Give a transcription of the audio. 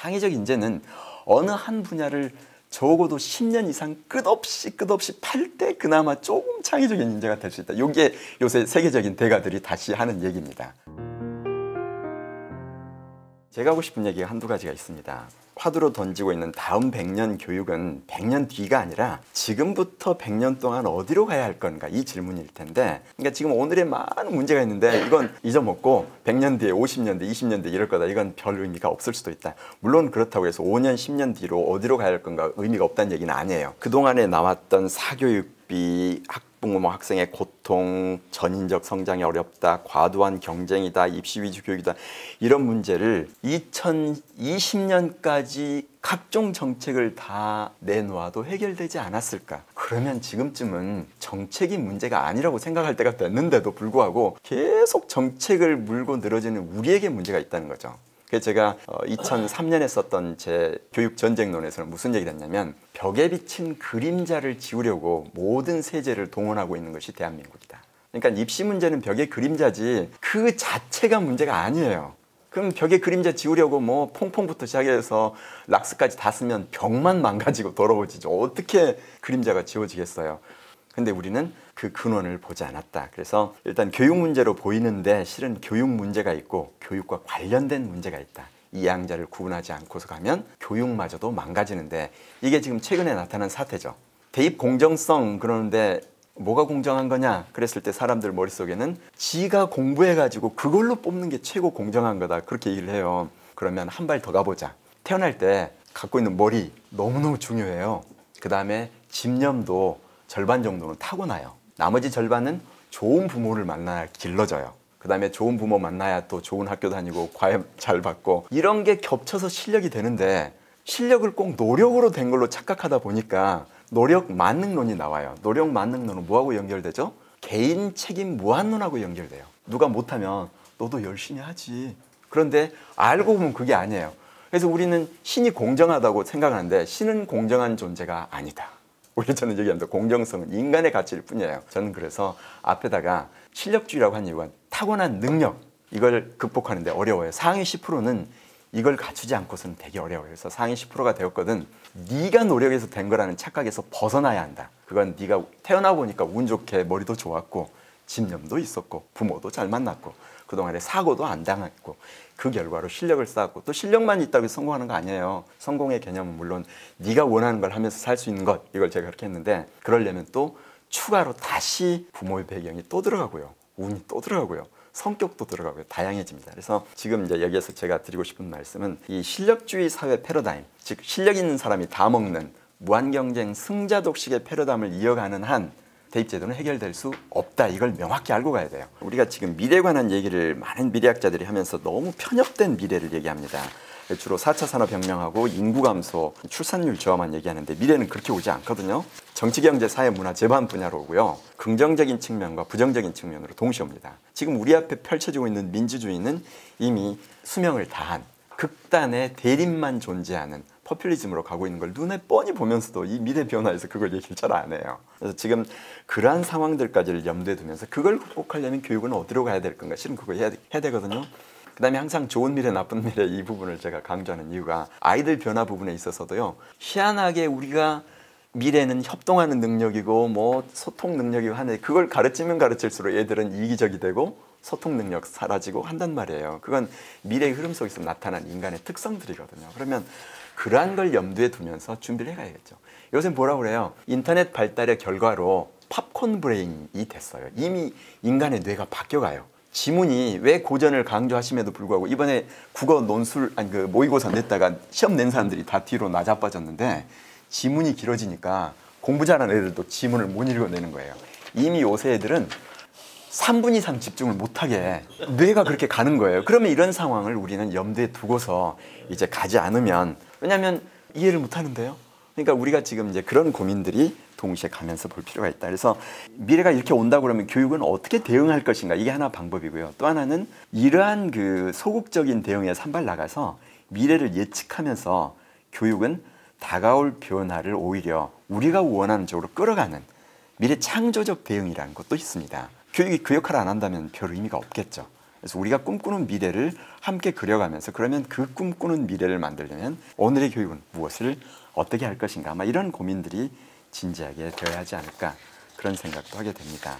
창의적 인재는 어느 한 분야를 적어도 10년 이상 끝없이 팔 때 그나마 조금 창의적인 인재가 될 수 있다. 이게 요새 세계적인 대가들이 다시 하는 얘기입니다. 제가 하고 싶은 얘기가 한두 가지가 있습니다. 화두로 던지고 있는 다음 100년 교육은 100년 뒤가 아니라 지금부터 100년 동안 어디로 가야 할 건가, 이 질문일 텐데, 그러니까 지금 오늘의 많은 문제가 있는데 이건 잊어먹고 100년 뒤에 50년 뒤, 20년 뒤 이럴 거다, 이건 별 의미가 없을 수도 있다. 물론 그렇다고 해서 5년, 10년 뒤로 어디로 가야 할 건가 의미가 없다는 얘기는 아니에요. 그동안에 나왔던 사교육비, 학부모 학생의 고통, 전인적 성장이 어렵다, 과도한 경쟁이다, 입시 위주 교육이다, 이런 문제를 2020년까지 각종 정책을 다 내놓아도 해결되지 않았을까? 그러면 지금쯤은 정책이 문제가 아니라고 생각할 때가 됐는데도 불구하고 계속 정책을 물고 늘어지는 우리에게 문제가 있다는 거죠. 그래서 제가 2003년에 썼던 제 교육전쟁론에서는 무슨 얘기를 했냐면, 벽에 비친 그림자를 지우려고 모든 세제를 동원하고 있는 것이 대한민국이다. 그러니까 입시 문제는 벽의 그림자지 그 자체가 문제가 아니에요. 그럼 벽의 그림자 지우려고 뭐 퐁퐁부터 시작해서 락스까지 다 쓰면 벽만 망가지고 더러워지죠. 어떻게 그림자가 지워지겠어요. 근데 우리는 그 근원을 보지 않았다. 그래서 일단 교육 문제로 보이는데 실은 교육 문제가 있고 교육과 관련된 문제가 있다. 이 양자를 구분하지 않고서 가면 교육마저도 망가지는데, 이게 지금 최근에 나타난 사태죠. 대입 공정성 그러는데 뭐가 공정한 거냐 그랬을 때 사람들 머릿속에는 지가 공부해가지고 그걸로 뽑는 게 최고 공정한 거다, 그렇게 얘기를 해요. 그러면 한 발 더 가보자. 태어날 때 갖고 있는 머리 너무너무 중요해요. 그 다음에 집념도 절반 정도는 타고나요. 나머지 절반은 좋은 부모를 만나야 길러져요. 그 다음에 좋은 부모 만나야 또 좋은 학교 다니고 과외 잘 받고, 이런 게 겹쳐서 실력이 되는데 실력을 꼭 노력으로 된 걸로 착각하다 보니까 노력 만능론이 나와요. 노력 만능론은 뭐하고 연결되죠? 개인 책임 무한론하고 연결돼요. 누가 못하면 너도 열심히 하지. 그런데 알고 보면 그게 아니에요. 그래서 우리는 신이 공정하다고 생각하는데 신은 공정한 존재가 아니다. 오히려 저는 얘기합니다. 공정성은 인간의 가치일 뿐이에요. 저는 그래서 앞에다가 실력주의라고 한 이유가 타고난 능력, 이걸 극복하는 데 어려워요. 상위 10%는 이걸 갖추지 않고서는 되게 어려워요. 그래서 상위 10%가 되었거든 네가 노력해서 된 거라는 착각에서 벗어나야 한다. 그건 네가 태어나 보니까 운 좋게 머리도 좋았고 집념도 있었고 부모도 잘 만났고 그동안에 사고도 안 당했고 그 결과로 실력을 쌓았고, 또 실력만 있다고 해서 성공하는 거 아니에요. 성공의 개념은 물론 네가 원하는 걸 하면서 살 수 있는 것, 이걸 제가 그렇게 했는데, 그러려면 또 추가로 다시 부모의 배경이 또 들어가고요. 운이 또 들어가고요. 성격도 들어가고요. 다양해집니다. 그래서 지금 이제 여기에서 제가 드리고 싶은 말씀은 이 실력주의 사회 패러다임, 즉 실력 있는 사람이 다 먹는 무한경쟁 승자 독식의 패러다임을 이어가는 한 대입 제도는 해결될 수 없다. 이걸 명확히 알고 가야 돼요. 우리가 지금 미래에 관한 얘기를 많은 미래학자들이 하면서 너무 편협된 미래를 얘기합니다. 주로 4차 산업혁명하고 인구 감소, 출산율 저하만 얘기하는데 미래는 그렇게 오지 않거든요. 정치, 경제, 사회, 문화, 재반 분야로 오고요. 긍정적인 측면과 부정적인 측면으로 동시에 옵니다. 지금 우리 앞에 펼쳐지고 있는 민주주의는 이미 수명을 다한 극단의 대립만 존재하는 포퓰리즘으로 가고 있는 걸 눈에 뻔히 보면서도 이 미래 변화에서 그걸 얘기를 잘 안 해요. 그래서 지금 그러한 상황들까지를 염두에 두면서 그걸 극복하려면 교육은 어디로 가야 될 건가, 실은 그거 해야 되거든요. 그 다음에 항상 좋은 미래, 나쁜 미래, 이 부분을 제가 강조하는 이유가 아이들 변화 부분에 있어서도요, 희한하게 우리가 미래는 협동하는 능력이고 뭐 소통 능력이고 하는데 그걸 가르치면 가르칠수록 애들은 이기적이 되고 소통 능력 사라지고 한단 말이에요. 그건 미래의 흐름 속에서 나타난 인간의 특성들이거든요. 그러면 그러한 걸 염두에 두면서 준비를 해가야겠죠. 요새 뭐라고 그래요? 인터넷 발달의 결과로 팝콘 브레인이 됐어요. 이미 인간의 뇌가 바뀌어가요. 지문이 왜 고전을 강조하심에도 불구하고 이번에 국어 논술, 아니 그 모의고사 냈다가 시험 낸 사람들이 다 뒤로 나자빠졌는데, 지문이 길어지니까 공부 잘하는 애들도 지문을 못 읽어내는 거예요. 이미 요새 애들은 3분 이상 집중을 못하게 뇌가 그렇게 가는 거예요. 그러면 이런 상황을 우리는 염두에 두고서 이제 가지 않으면, 왜냐하면 이해를 못하는데요. 그러니까 우리가 지금 이제 그런 고민들이 동시에 가면서 볼 필요가 있다. 그래서 미래가 이렇게 온다고 그러면 교육은 어떻게 대응할 것인가, 이게 하나 방법이고요. 또 하나는 이러한 그 소극적인 대응에서 한 발 나가서 미래를 예측하면서 교육은 다가올 변화를 오히려 우리가 원하는 쪽으로 끌어가는 미래 창조적 대응이라는 것도 있습니다. 교육이 그 역할을 안 한다면 별 의미가 없겠죠. 그래서 우리가 꿈꾸는 미래를 함께 그려가면서, 그러면 그 꿈꾸는 미래를 만들려면 오늘의 교육은 무엇을 어떻게 할 것인가, 아마 이런 고민들이 진지하게 되어야 하지 않을까, 그런 생각도 하게 됩니다.